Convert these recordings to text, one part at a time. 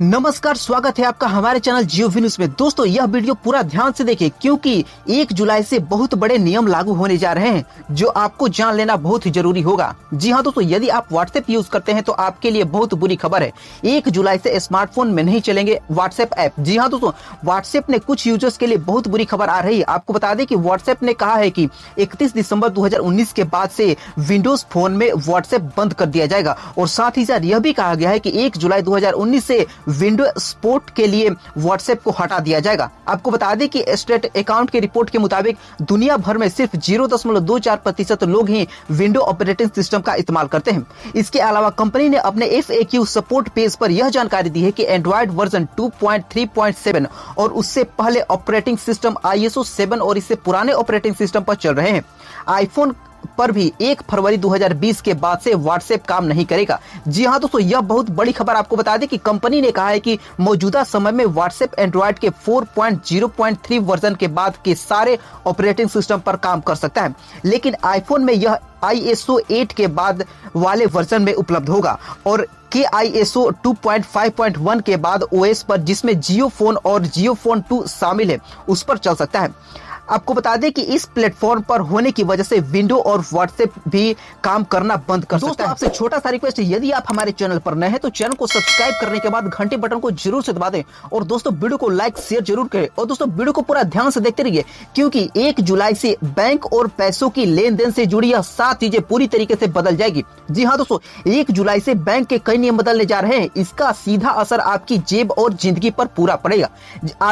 नमस्कार, स्वागत है आपका हमारे चैनल जियो न्यूज में। दोस्तों, यह वीडियो पूरा ध्यान से देखिए क्योंकि 1 जुलाई से बहुत बड़े नियम लागू होने जा रहे हैं जो आपको जान लेना बहुत ही जरूरी होगा। जी हां दोस्तों, यदि आप व्हाट्सएप यूज करते हैं तो आपके लिए बहुत बुरी खबर है। 1 जुलाई से स्मार्टफोन में नहीं चलेंगे व्हाट्सएप ऐप। जी हाँ दोस्तों, व्हाट्सएप ने कुछ यूजर्स के लिए बहुत बुरी खबर आ रही है। आपको बता दें कि व्हाट्सएप ने कहा है कि 31 दिसंबर 2019 के बाद से विंडोज फोन में व्हाट्सएप बंद कर दिया जाएगा और साथ ही साथ यह भी कहा गया है कि 1 जुलाई 2019 से विंडो स्पोर्ट के लिए व्हाट्सएप को हटा दिया जाएगा। आपको बता दें कि स्टेट अकाउंट के रिपोर्ट के मुताबिक दुनिया भर में सिर्फ 0.24% लोग ही विंडो ऑपरेटिंग सिस्टम का इस्तेमाल करते हैं। इसके अलावा कंपनी ने अपने FAQ सपोर्ट पेज पर यह जानकारी दी है कि एंड्रॉइड वर्जन 2.3.7 और उससे पहले ऑपरेटिंग सिस्टम ISO 7 और इससे पुराने ऑपरेटिंग सिस्टम पर चल रहे हैं। आईफोन पर भी 1 फरवरी 2020 के बाद से व्हाट्सएप काम नहीं करेगा। जी हां दोस्तों, यह बहुत बड़ी खबर। आपको बता दें कि कंपनी ने कहा है कि मौजूदा समय में व्हाट्सएप एंड्रॉइड के 4.0.3 वर्जन के बाद के सारे ऑपरेटिंग सिस्टम पर काम कर सकता है, लेकिन आईफोन में यह ISO 8 के बाद वाले वर्जन में उपलब्ध होगा और के ISO 2.5.1 के बाद OS पर, जिसमें जियो फोन और जियो फोन 2 शामिल है, उस पर चल सकता है। आपको बता दें कि इस प्लेटफॉर्म पर होने की वजह से विंडो और व्हाट्सएप भी काम करना बंद कर सकता है। आपसे छोटा सा रिक्वेस्ट है, यदि आप हमारे चैनल पर नए हैं तो चैनल को सब्सक्राइब करने के बाद घंटे बटन को जरूर से दबा दें और दोस्तों वीडियो को लाइक शेयर जरूर करें। और दोस्तों वीडियो को पूरा ध्यान से देखते रहिए क्योंकि 1 जुलाई से बैंक और पैसों की लेन देन से जुड़ी यह 7 चीजें पूरी तरीके से बदल जाएगी। जी हाँ दोस्तों, 1 जुलाई से बैंक के कई नियम बदलने जा रहे हैं। इसका सीधा असर आपकी जेब और जिंदगी पर पूरा पड़ेगा।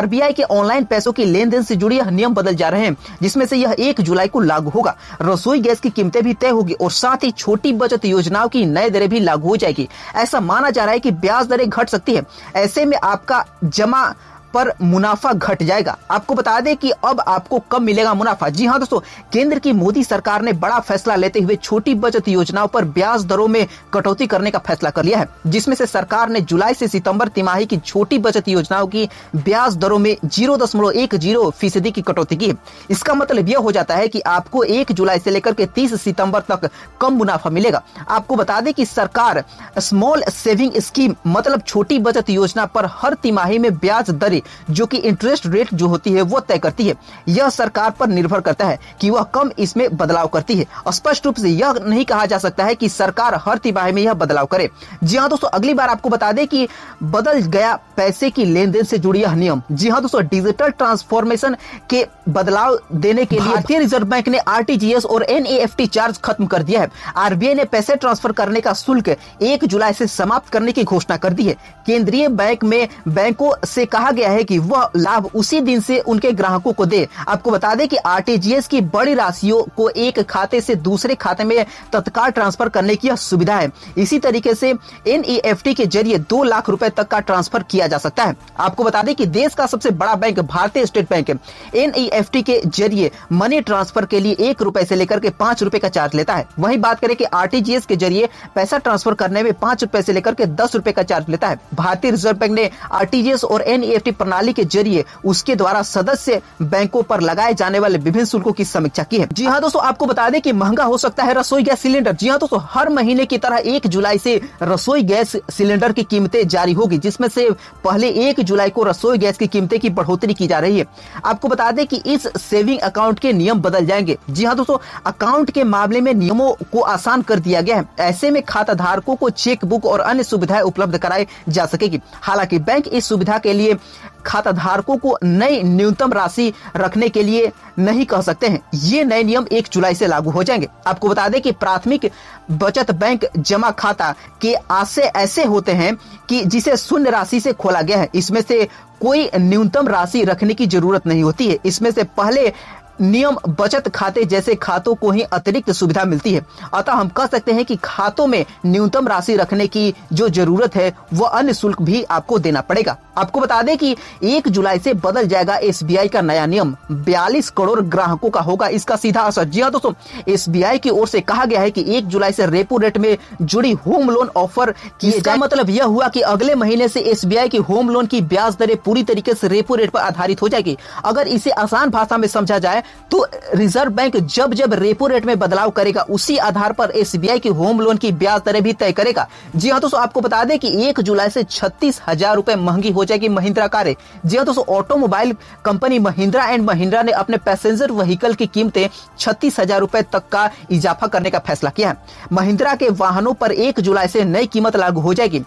RBI के ऑनलाइन पैसों की लेन देन से जुड़ी यह नियम बदल जा रहे हैं, जिसमें से यह 1 जुलाई को लागू होगा। रसोई गैस की कीमतें भी तय होगी और साथ ही छोटी बचत योजनाओं की नए दरें भी लागू हो जाएगी। ऐसा माना जा रहा है कि ब्याज दरें घट सकती है, ऐसे में आपका जमा पर मुनाफा घट जाएगा। आपको बता दें कि अब आपको कम मिलेगा मुनाफा। जी हाँ दोस्तों, केंद्र की मोदी सरकार ने बड़ा फैसला लेते हुए छोटी बचत योजनाओं पर ब्याज दरों में कटौती करने का फैसला कर लिया है, जिसमें से सरकार ने जुलाई से सितंबर तिमाही की छोटी बचत योजनाओं की ब्याज दरों में 0.10% की कटौती की। इसका मतलब यह हो जाता है कि आपको 1 जुलाई से लेकर के 30 सितंबर तक कम मुनाफा मिलेगा। आपको बता दें कि सरकार स्मॉल सेविंग स्कीम मतलब छोटी बचत योजना पर हर तिमाही में ब्याज दरें जो कि इंटरेस्ट रेट जो होती है वो तय करती है। यह सरकार पर निर्भर करता है कि वह कम इसमें बदलाव करती है। स्पष्ट रूप से यह नहीं कहा जा सकता है कि सरकार हर तिमाही में यह बदलाव करे। जी हां दोस्तों, अगली बार आपको बता दें कि बदल गया पैसे की लेन देन से जुड़ी यह नियम। जी हां दोस्तों, डिजिटल ट्रांसफॉर्मेशन के बदलाव देने के लिए भारतीय रिजर्व बैंक ने RTGS और NEFT चार्ज खत्म कर दिया है। RBI ने पैसे ट्रांसफर करने का शुल्क 1 जुलाई से समाप्त करने की घोषणा कर दी है। केंद्रीय बैंक में बैंकों से कहा गया है कि वह लाभ उसी दिन से उनके ग्राहकों को दे। आपको बता दें कि RTGS की बड़ी राशियों को एक खाते से दूसरे खाते में तत्काल ट्रांसफर करने की यह सुविधा है। इसी तरीके से NEFT के जरिए 2 लाख रुपए तक का ट्रांसफर किया जा सकता है। आपको बता दें कि देश का सबसे बड़ा बैंक भारतीय स्टेट बैंक है। NEFT के जरिए मनी ट्रांसफर के लिए 1 रुपए से लेकर के 5 रुपए का चार्ज लेता है। वही बात करें कि RTGS के जरिए पैसा ट्रांसफर करने में 5 रुपए से लेकर के 10 रुपए का चार्ज लेता है। भारतीय रिजर्व बैंक ने RTGS और NEFT प्रणाली के जरिए उसके द्वारा सदस्य बैंकों पर लगाए जाने वाले विभिन्न शुल्कों की समीक्षा की है। जी हाँ दोस्तों, आपको बता दें कि महंगा हो सकता है रसोई गैस सिलेंडर। जी हाँ दोस्तों, हर महीने की तरह 1 जुलाई से रसोई गैस सिलेंडर की कीमतें जारी होगी, जिसमें से पहले 1 जुलाई को रसोई गैस की कीमतें की बढ़ोतरी की जा रही है। आपको बता दें कि इस सेविंग अकाउंट के नियम बदल जाएंगे। जी हाँ दोस्तों, अकाउंट के मामले में नियमों को आसान कर दिया गया है। ऐसे में खाता धारकों को चेकबुक और अन्य सुविधाएं उपलब्ध कराई जा सकेगी। हालांकि बैंक इस सुविधा के लिए खाता धारकों को नई न्यूनतम राशि रखने के लिए नहीं कह सकते हैं। ये नए नियम 1 जुलाई से लागू हो जाएंगे। आपको बता दें कि प्राथमिक बचत बैंक जमा खाता के आशय ऐसे होते हैं कि जिसे शून्य राशि से खोला गया है। इसमें से कोई न्यूनतम राशि रखने की जरूरत नहीं होती है। इसमें से पहले नियम बचत खाते जैसे खातों को ही अतिरिक्त सुविधा मिलती है। अतः हम कह सकते हैं कि खातों में न्यूनतम राशि रखने की जो जरूरत है वह अन्य शुल्क भी आपको देना पड़ेगा। आपको बता दें कि 1 जुलाई से बदल जाएगा SBI का नया नियम। 42 करोड़ ग्राहकों का होगा इसका सीधा असर। जी हाँ दोस्तों, SBI की ओर से कहा गया है कि 1 जुलाई से रेपो रेट में जुड़ी होम लोन ऑफर किए जाए। मतलब यह हुआ कि अगले महीने से SBI की होम लोन की ब्याज दरें पूरी तरीके से रेपो रेट पर आधारित हो जाएगी। अगर इसे आसान भाषा में समझा जाए तो रिजर्व बैंक जब जब रेपो रेट में बदलाव करेगा उसी आधार पर एसबीआई की होम लोन की ब्याज दरें भी तय करेगा। जी हाँ दोस्तों, आपको बता दें कि 1 जुलाई से 36,000 रुपए महंगी हो जाएगी महिंद्रा कारें। जी हाँ दोस्तों, automobile company Mahindra and Mahindra ने अपने पैसेंजर व्हीकल की कीमतें 36,000 रुपए तक का इजाफा करने का फैसला किया है। महिंद्रा के वाहनों पर 1 जुलाई से नई कीमत लागू हो जाएगी।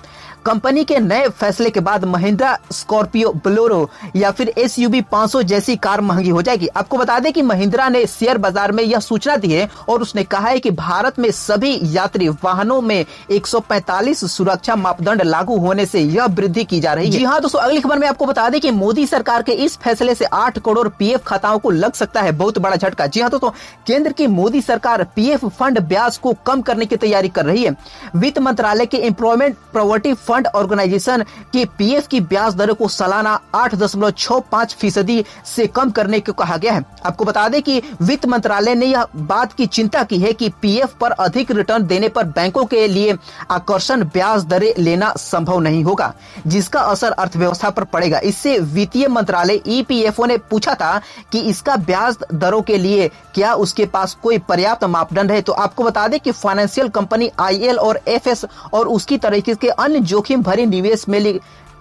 कंपनी के नए फैसले के बाद महिंद्रा स्कॉर्पियो, बोलेरो या फिर एसयूवी 500 जैसी कार महंगी हो जाएगी। आपको बता दें कि महिंद्रा ने शेयर बाजार में यह सूचना दी है और उसने कहा है कि भारत में सभी यात्री वाहनों में 145 सुरक्षा मापदंड लागू होने से यह वृद्धि की जा रही है। जी हाँ दोस्तों, अगली खबर में आपको बता दें कि मोदी सरकार के इस फैसले से 8 करोड़ पीएफ खाताओं को लग सकता है बहुत बड़ा झटका। जी हाँ दोस्तों, केंद्र की मोदी सरकार पीएफ फंड ब्याज को कम करने की तैयारी कर रही है। वित्त मंत्रालय के एम्प्लॉयमेंट प्रॉवर्टी फंड ऑर्गेनाइजेशन के पीएफ की ब्याज दर को सालाना 8.65% से कम करने को कहा गया है। आपको बता दें कि वित्त मंत्रालय ने यह बात की चिंता की है कि पीएफ पर अधिक रिटर्न देने पर बैंकों के लिए आकर्षण ब्याज दरें लेना संभव नहीं होगा, जिसका असर अर्थव्यवस्था पर पड़ेगा। इससे वित्तीय मंत्रालय ईपीएफओ ने पूछा था कि इसका ब्याज दरों के लिए क्या उसके पास कोई पर्याप्त मापदंड है। तो आपको बता दें कि फाइनेंशियल कंपनी आईएल और एफएस और उसकी तरीके के अन्य जोखिम भरे निवेश में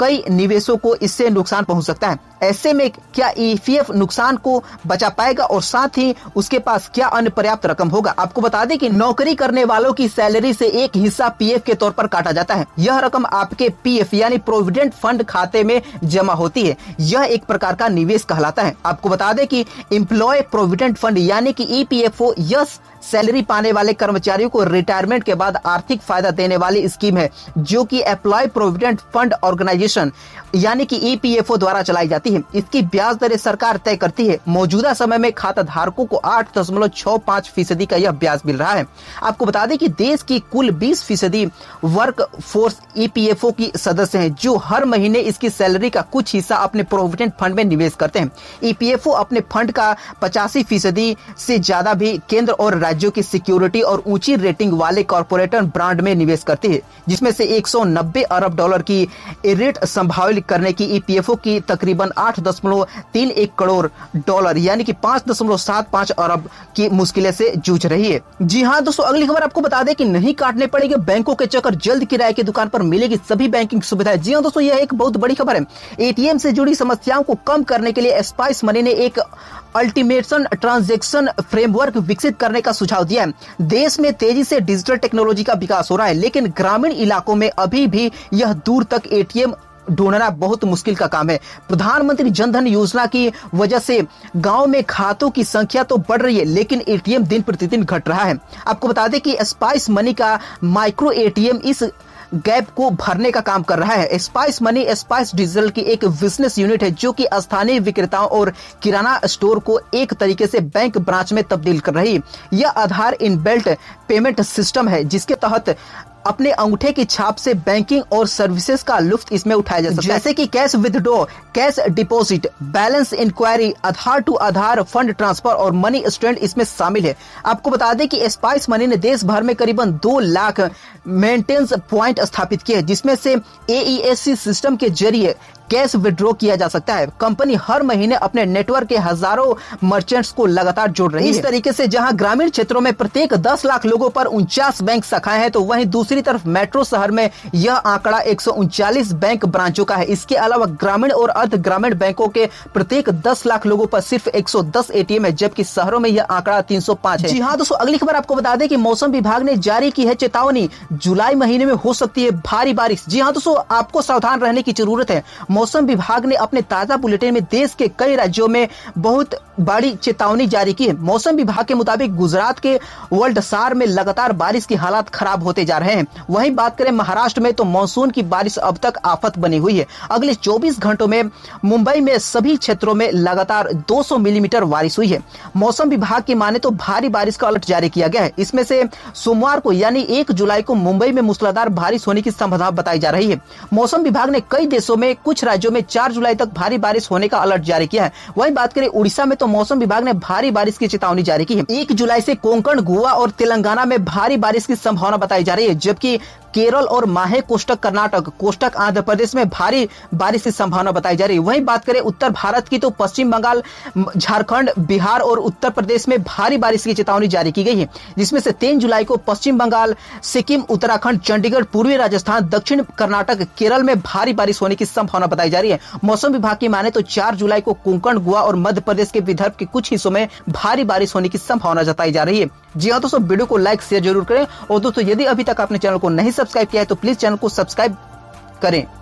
कई निवेशों को इससे नुकसान पहुंच सकता है। ऐसे में क्या ईपीएफ नुकसान को बचा पाएगा और साथ ही उसके पास क्या अन्य पर्याप्त रकम होगा। आपको बता दें कि नौकरी करने वालों की सैलरी से एक हिस्सा पीएफ के तौर पर काटा जाता है। यह रकम आपके पीएफ यानी प्रोविडेंट फंड खाते में जमा होती है। यह एक प्रकार का निवेश कहलाता है। आपको बता दें कि एम्प्लॉय प्रोविडेंट फंड यानी कि ईपीएफओ यस सैलरी पाने वाले कर्मचारियों को रिटायरमेंट के बाद आर्थिक फायदा देने वाली स्कीम है, जो कि एम्प्लॉय प्रोविडेंट फंड ऑर्गेनाइजेशन यानी कि ईपीएफओ द्वारा चलाई जाती है। इसकी ब्याज दरें सरकार तय करती है। मौजूदा समय में खाता धारकों को 8.65% का यह ब्याज मिल रहा है। आपको बता दें कि देश की कुल 20% वर्क फोर्स ईपीएफओ की सदस्य हैं, जो हर महीने इसकी सैलरी का कुछ हिस्सा अपने प्रोविडेंट फंड में निवेश करते हैं। ईपीएफओ अपने फंड का 85% से ज्यादा भी केंद्र और राज्यों की सिक्योरिटी और ऊंची रेटिंग वाले कॉर्पोरेटर ब्रांड में निवेश करती है, जिसमें से 190 अरब डॉलर की रेट संभावित करने की ईपीएफओ की तकरीबन 8.31 करोड़ डॉलर यानी कि 5.75 अरब की मुश्किलें से जूझ रही है। जी हाँ दोस्तों, अगली खबर आपको बता दें कि नहीं काटने पड़ेंगे बैंकों के चक्कर, जल्द किराए की दुकान पर मिलेगी सभी बैंकिंग सुविधाएं। जी हाँ दोस्तों, यह एक बहुत बड़ी खबर है। एटीएम से जुड़ी समस्याओं को कम करने के लिए स्पाइस मनी ने एक अल्टीमेशन ट्रांजैक्शन फ्रेमवर्क विकसित करने का सुझाव दिया है। देश में तेजी से डिजिटल टेक्नोलॉजी का विकास हो रहा है, लेकिन ग्रामीण इलाकों में अभी भी यह दूर तक एटीएम ढूंढना बहुत मुश्किल का काम है। प्रधानमंत्री जनधन योजना की वजह से गांव में खातों की संख्या तो बढ़ रही है, लेकिन एटीएम दिन प्रतिदिन घट रहा है। आपको बता दें कि स्पाइस मनी का माइक्रो एटीएम इस गैप को भरने का काम कर रहा है। स्पाइस मनी स्पाइस डिजिटल की एक बिजनेस यूनिट है, जो कि स्थानीय विक्रेताओं और किराना स्टोर को एक तरीके से बैंक ब्रांच में तब्दील कर रही है। यह आधार इनबिल्ट पेमेंट सिस्टम है, जिसके तहत अपने अंगूठे की छाप से बैंकिंग और सर्विसेज का लुफ्त इसमें उठाया जा सकता है, जैसे कि cash withdraw, cash deposit, balance inquiry, Aadhaar to Aadhaar, fund transfer और मनी स्टैंड इसमें शामिल है। आपको बता दें कि स्पाइस मनी ने देश भर में करीबन 2 लाख मेंटेनेंस प्वाइंट स्थापित किए, जिसमें से एईएससी सिस्टम के जरिए कैश विड्रॉ किया जा सकता है। कंपनी हर महीने अपने नेटवर्क के हजारों मर्चेंट्स को लगातार जोड़ रही है। इस तरीके से जहां ग्रामीण क्षेत्रों में प्रत्येक 10 लाख लोगों पर 49 बैंक शाखाएं हैं, तो वहीं दूसरी तरफ मेट्रो शहर में यह आंकड़ा 139 बैंक ब्रांचों का है। इसके अलावा ग्रामीण और अर्ध ग्रामीण बैंकों के प्रत्येक 10 लाख लोगों पर सिर्फ 110 ATM है, जबकि शहरों में यह आंकड़ा 305 है। जी हाँ दोस्तों, अगली खबर आपको बता दें कि मौसम विभाग ने जारी की है चेतावनी, जुलाई महीने में हो सकती है भारी बारिश। जी हाँ दोस्तों, आपको सावधान रहने की जरूरत है। मौसम विभाग ने अपने ताजा बुलेटिन में देश के कई राज्यों में बहुत बड़ी चेतावनी जारी की है। मौसम विभाग के मुताबिक गुजरात के वलसाड में लगातार बारिश की हालात खराब होते जा रहे हैं। वहीं बात करें महाराष्ट्र में, तो मानसून की बारिश अब तक आफत बनी हुई है। अगले 24 घंटों में मुंबई में सभी क्षेत्रों में लगातार 200 मिलीमीटर बारिश हुई है। मौसम विभाग की माने तो भारी बारिश का अलर्ट जारी किया गया है। इसमें से सोमवार को यानी 1 जुलाई को मुंबई में मूसलाधार बारिश होने की संभावना बताई जा रही है। मौसम विभाग ने कई देशों में कुछ राज्यों में 4 जुलाई तक भारी बारिश होने का अलर्ट जारी किया है। वहीं बात करें उड़ीसा में, तो मौसम विभाग ने भारी बारिश की चेतावनी जारी की है। 1 जुलाई से कोंकण, गोवा और तेलंगाना में भारी बारिश की संभावना बताई जा रही है, जबकि केरल और माहे कोष्टक कर्नाटक कोष्टक आंध्र प्रदेश में भारी बारिश की संभावना बताई जा रही है। वहीं बात करें उत्तर भारत की तो पश्चिम बंगाल, झारखंड, बिहार और उत्तर प्रदेश में भारी बारिश की चेतावनी जारी की गई है, जिसमें से 3 जुलाई को पश्चिम बंगाल, सिक्किम, उत्तराखंड, चंडीगढ़, पूर्वी राजस्थान, दक्षिण कर्नाटक, केरल में भारी बारिश होने की संभावना बताई जा रही है। मौसम विभाग की माने तो 4 जुलाई को कोंकण, गोवा और मध्य प्रदेश के विदर्भ के कुछ हिस्सों में भारी बारिश होने की संभावना जताई जा रही है। जी हाँ दोस्तों, वीडियो को लाइक शेयर जरूर करें और दोस्तों यदि अभी तक आपने चैनल को नहीं सब्सक्राइब किया है तो प्लीज चैनल को सब्सक्राइब करें।